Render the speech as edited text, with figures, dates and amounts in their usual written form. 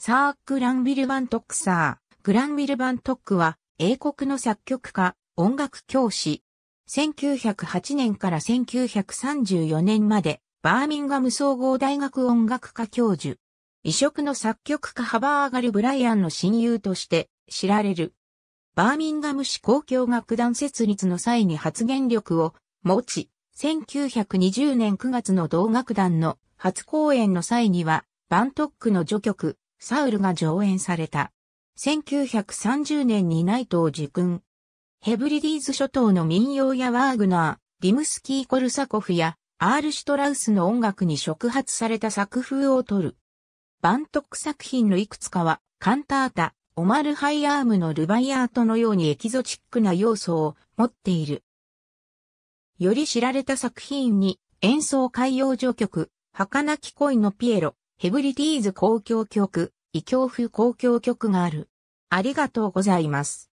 サー・グランヴィル・バントックサー。グランヴィル・バントックは、英国の作曲家、音楽教師。1908年から1934年まで、バーミンガム総合大学音楽科教授。異色の作曲家ハバーガル・ブライアンの親友として知られる。バーミンガム市交響楽団設立の際に発言力を持ち、1920年9月の同楽団の初公演の際には、バントックの序曲、サウルが上演された。1930年に内藤樹君。ヘブリディーズ諸島の民謡やワーグナー、リムスキー・コルサコフや、アール・シュトラウスの音楽に触発された作風をとる。バントック作品のいくつかは、カンタータ、オマル・ハイヤームのルバイアートのようにエキゾチックな要素を持っている。より知られた作品に、演奏歌謡序曲、儚き恋のピエロ、ヘブリディーズ交響曲、異教風交響曲がある。ありがとうございます。